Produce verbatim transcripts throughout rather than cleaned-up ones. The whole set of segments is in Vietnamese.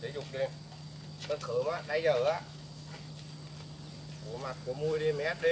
để dục đi. Con khớm á, nãy giờ á, của mặt của mui đi mày ép đi.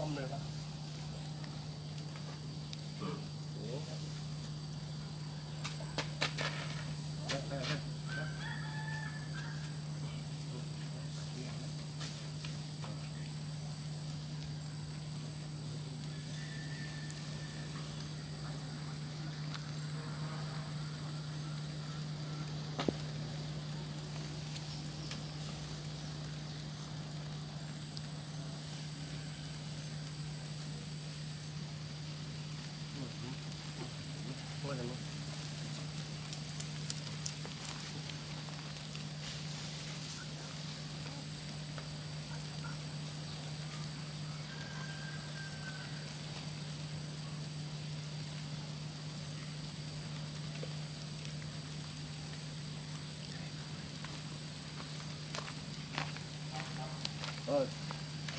Om nữa. Ừ.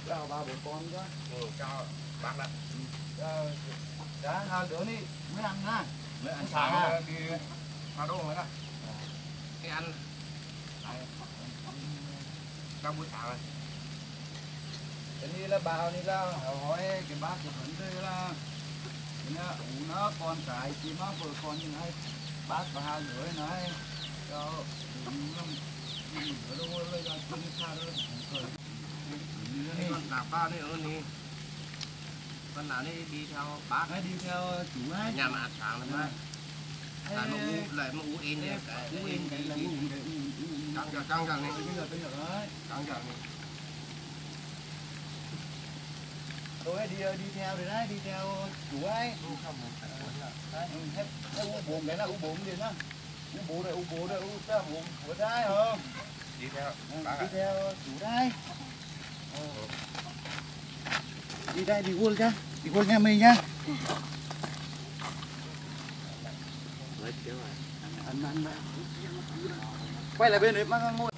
Chào ba bố con quá. Ừ, chào bác ạ. Ừ. Đã hai đứa đi, mới ăn nha. Mới ăn sáng à. Đi Hà Đô mới đó. Đi ăn. Các buổi sáng rồi. Thế này là bảo này là hỏi cái bác của hắn đây là nó uống nó con cái chỉ nó vừa con như này. Bác và hai đứa nói cho đúng lắm. Mình ở đâu là chung xa đó. Con đạp ba đây ơn đi. Con nào đi đi theo bác ấy, đi theo chú ấy. Nhà mà ăn sáng lắm á. Là nó uống lại, nó uống in đấy. Uống in đấy là uống đấy. Căng chẳng, căng chẳng này. Căng chẳng này. Tôi ấy đi theo đấy đấy, đi theo chú ấy. Uống bụng đấy là uống bụng đấy đó. Uống bụng đấy, uống bụng đấy, uống bụng của đấy không? Đi theo bác ạ. Đi theo chú đấy. Đi đây đi uống nhá, đi uống nhà mình nhá. Quay lại bên đấy mà ngồi.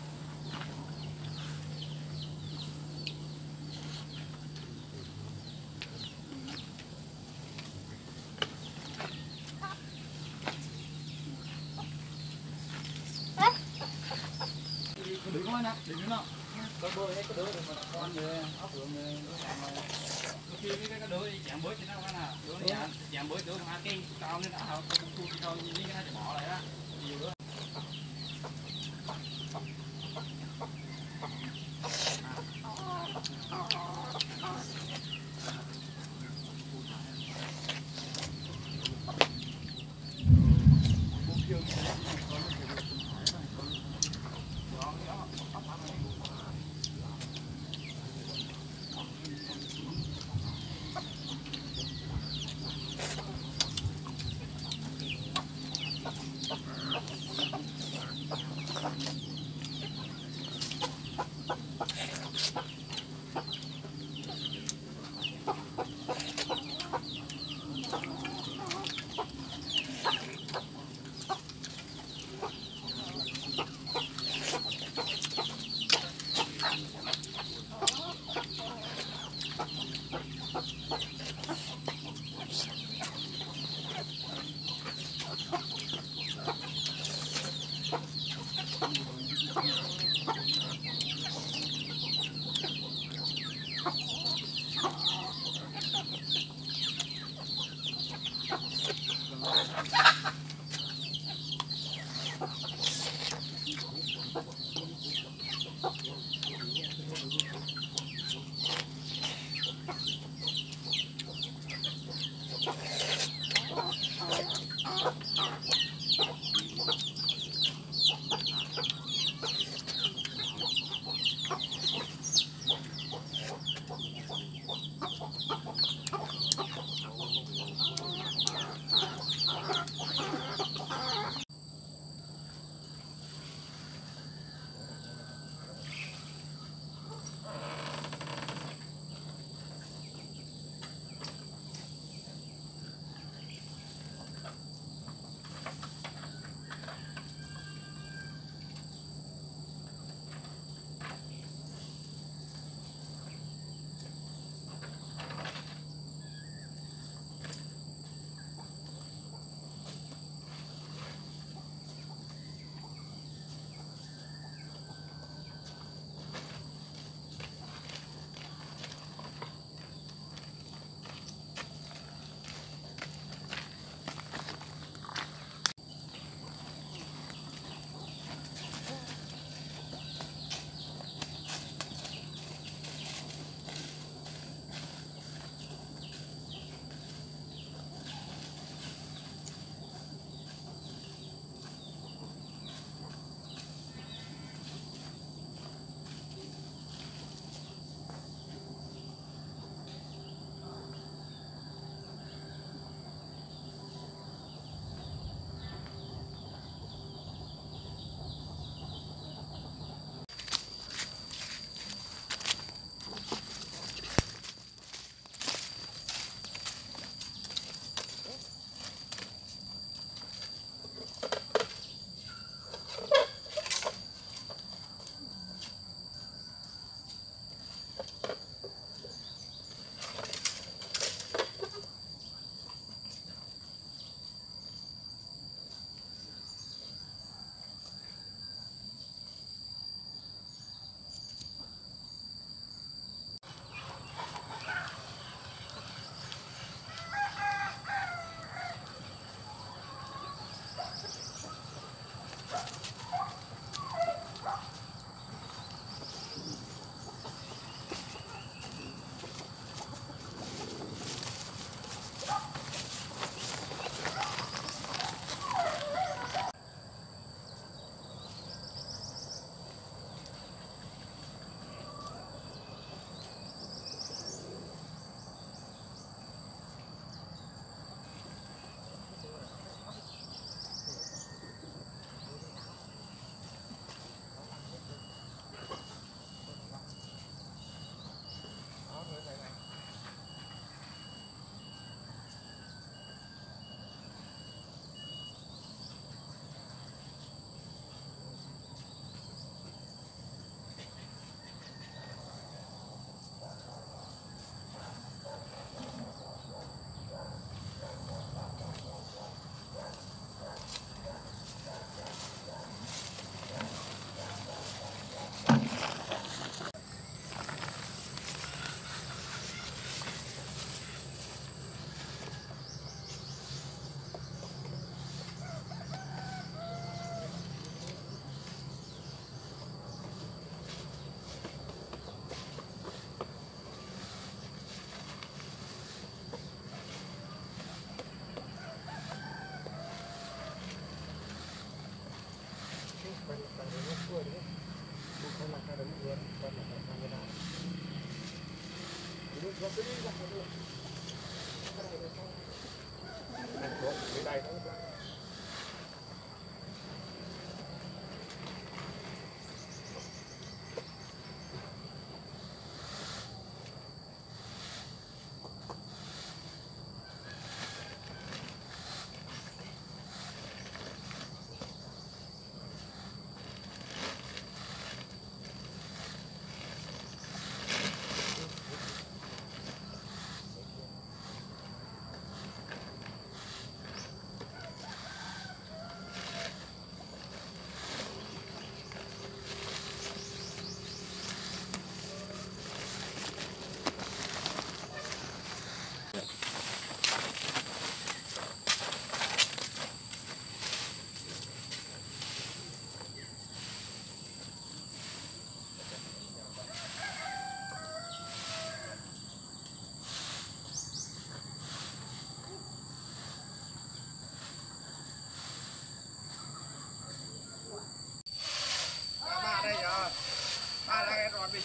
Đứng coi nè, đứng nào. Con bơi hết cái đứa rồi mà con về ốc lượng về khi cái đứa giảm bớt cho nó không nào đứa này giảm bớt đứa không ăn kinh tao nên tao không thu thì tao nhìn cái nó bỏ lại đó nhiều nữa Thank you.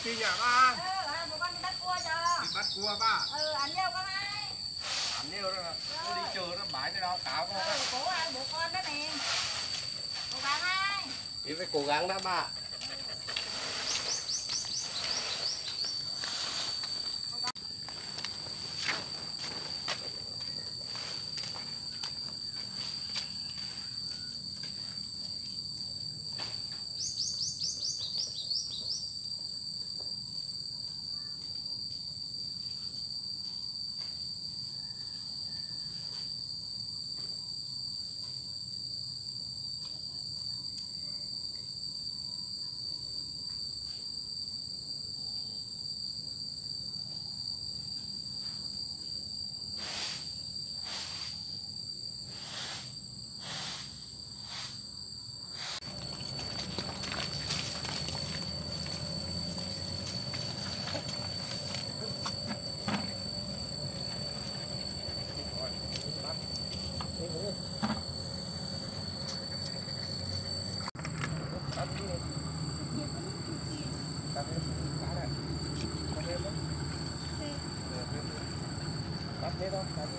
Chị nhả ba. Ừ, à, một con bắt cua chờ. Thì bắt cua ba. Ừ, ăn nhiều con hai. Ăn nhiều đó. Nó đi chờ nó bãi cái đó cáo con. Ừ, cố ăn bố con đó nè. Cố gắng hai. Thì phải cố gắng đó ba. Hãy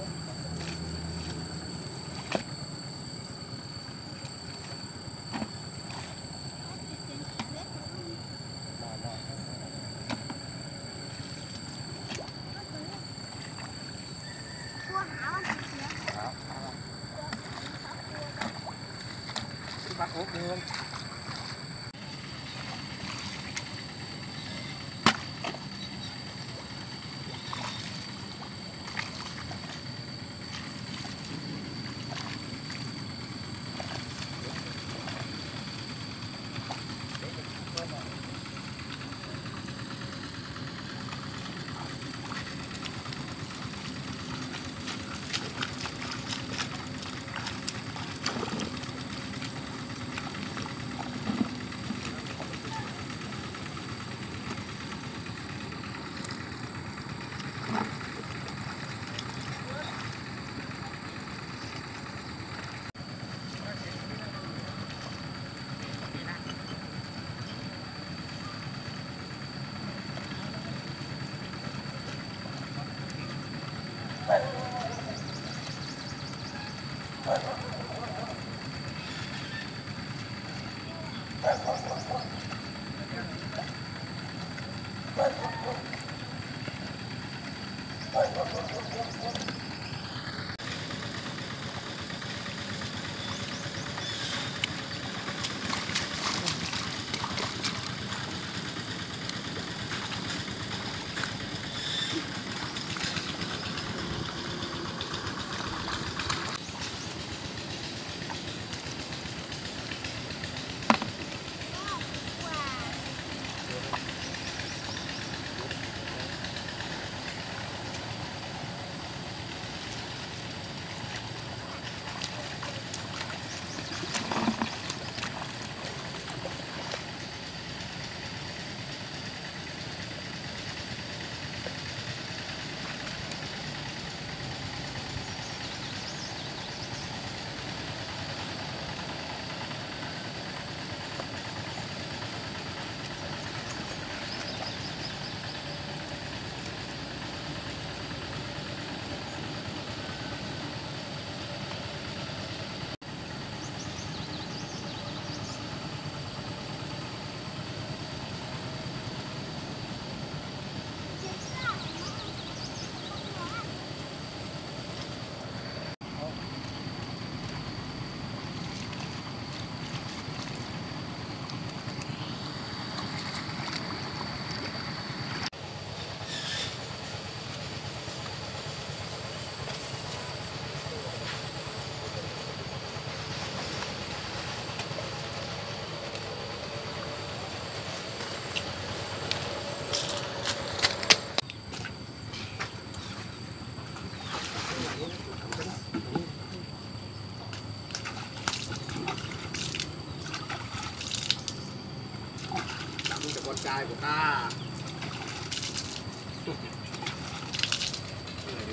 con trai của ta.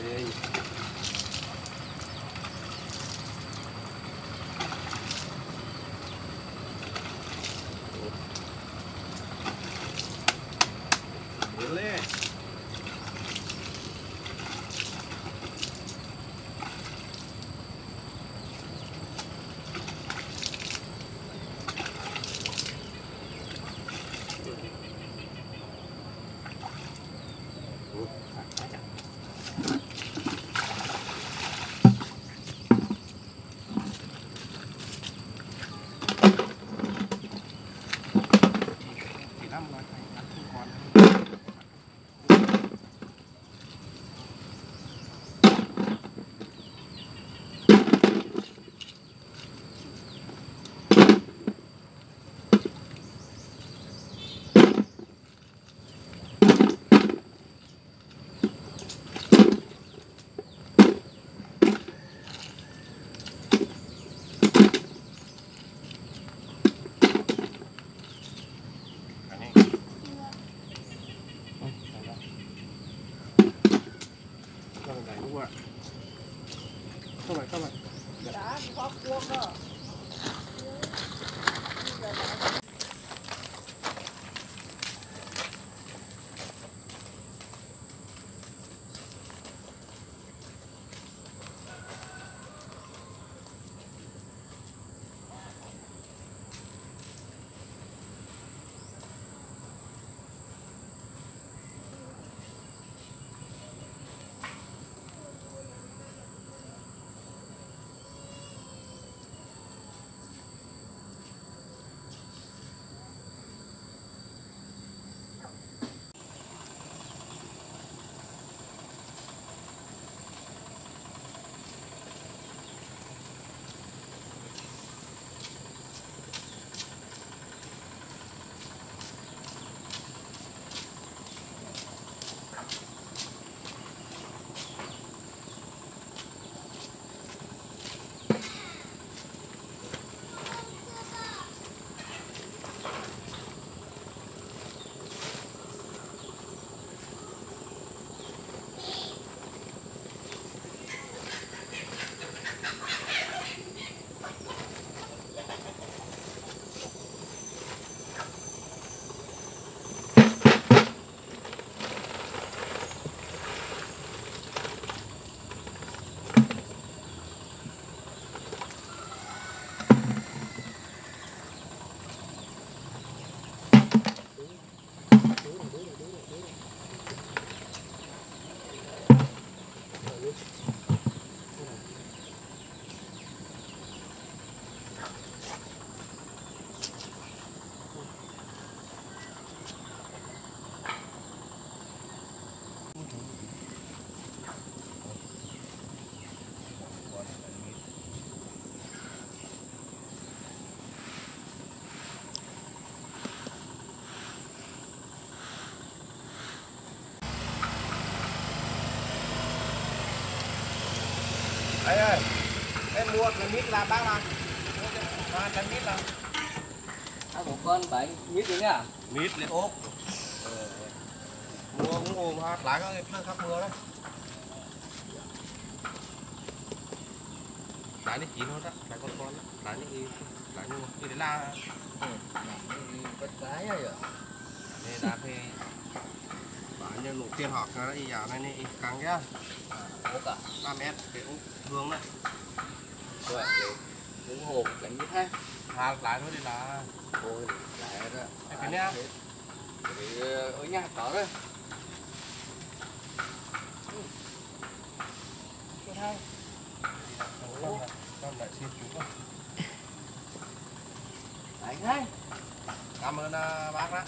Đây. Đấy ơi, em mua cái mít là bác nào? Ba cái mít là ăn một con bánh mít đấy nhá. Mít lên ốp. Ừ. Mua cũng ôm ha, lá nó nó khắp mưa đấy. Lá nó chín hết á, lá con con á, lá nó đi, lá nó đi đến la. Ừ. Bắt cái rồi. Đây đạp thì bán như lục tiền họp ra đấy, giờ này này càng nhá. Cả ba mét cái hương đấy. Rồi, đúng hộp đánh như thế. Hà lái thôi thì là thôi lái ra. Cái này. Thì ở nhà tỏ thôi. Cái hai. Con lại xin chú con. Anh hai. Cảm ơn bác ạ.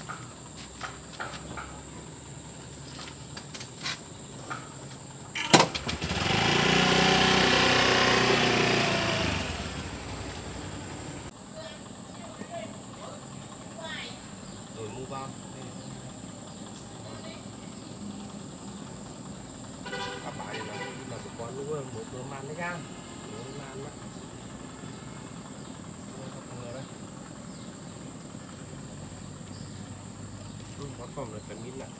Apa mereka minat?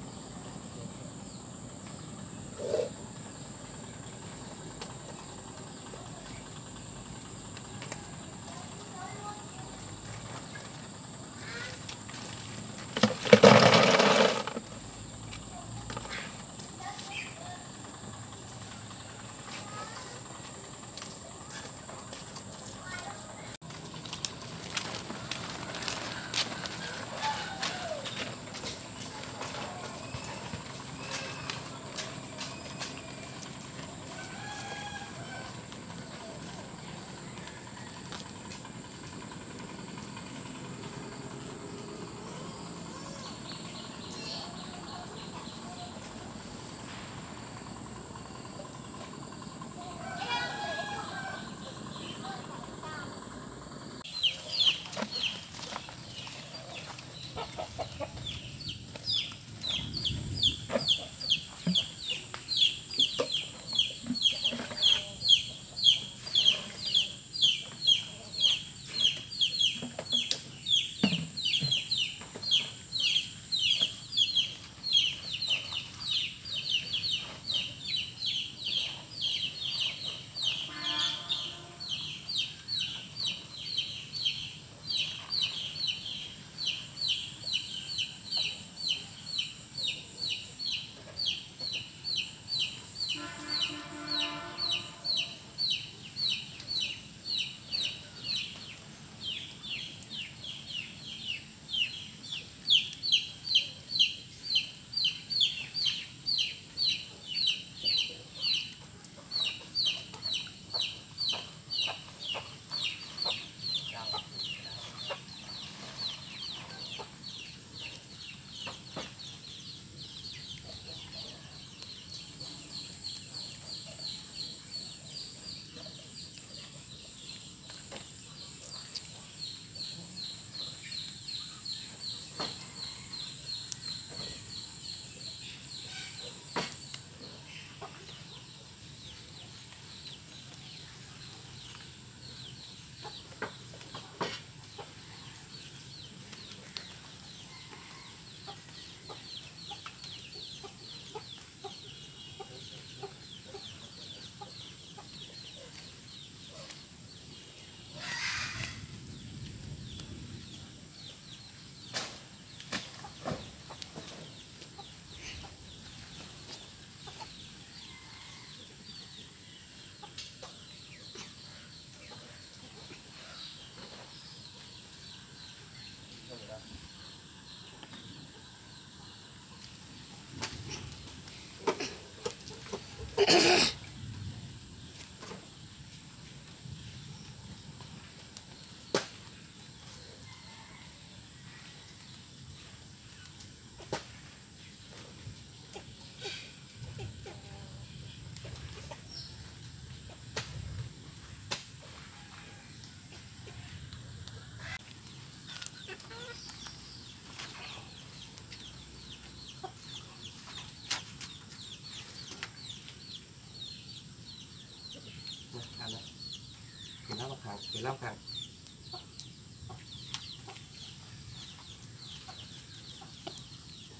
Thì lắm hàng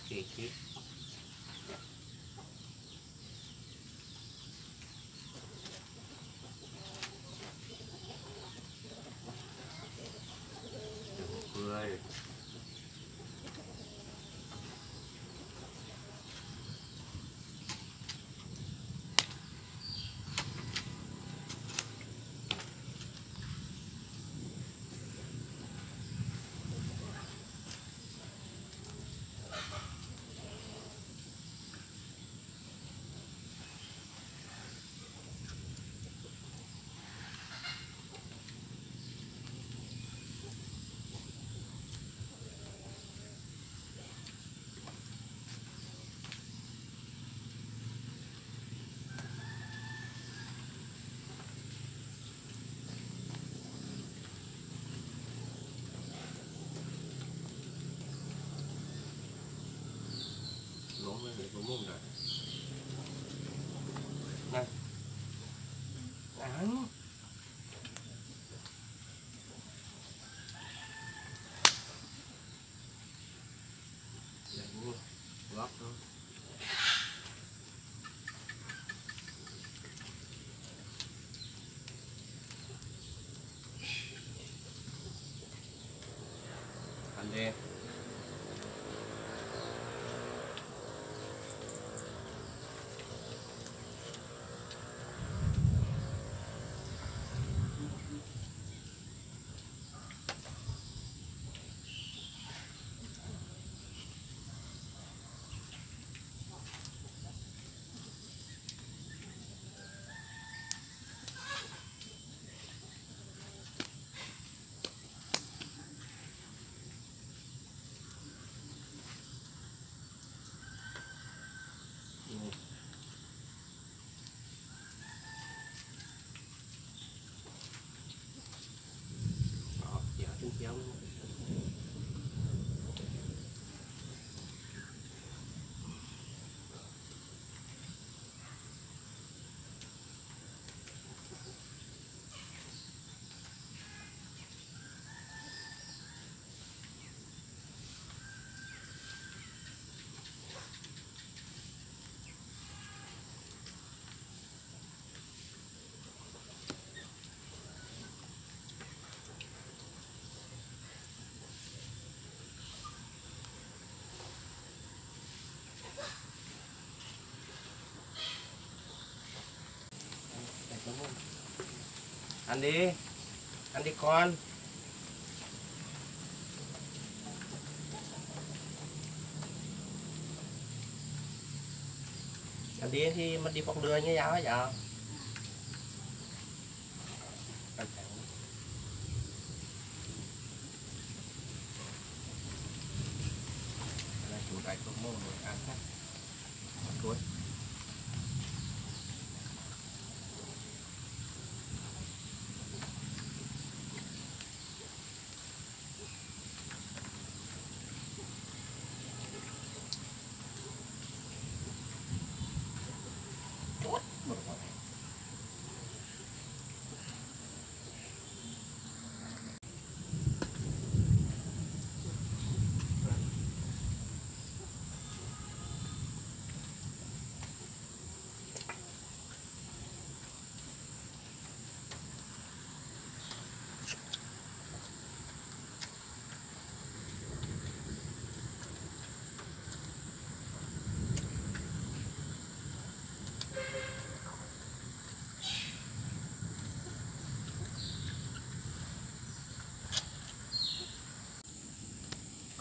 kỳ kỳ cười mồm rồi. Này. Đáng. Đáng. Góp thôi. Ăn đi. Ăn đi, ăn đi con. Ăn đi thì mình đi bọc đưa như nhau hết giờ. Đây chủ đại công môn rồi ăn hết. Cuối.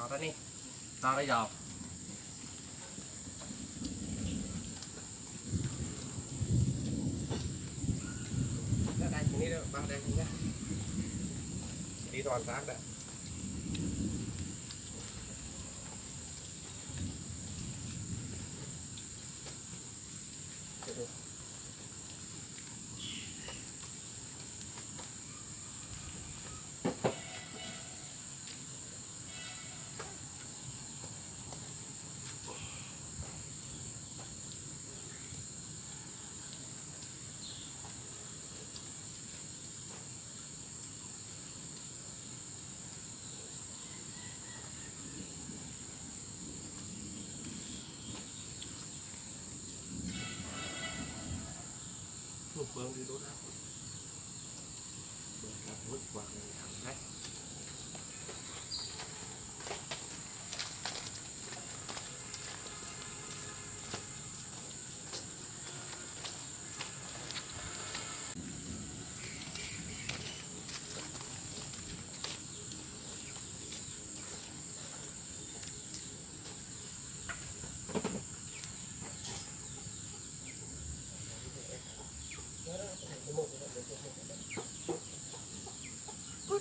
Đó đi, tao đây rồi. Đó đây chỉ đi đâu, bằng đây nhá. Đi toàn xác đấy. Vâng đi đốt áp. Đốt áp vứt qua cái hàng đấy.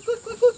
Good, good, good.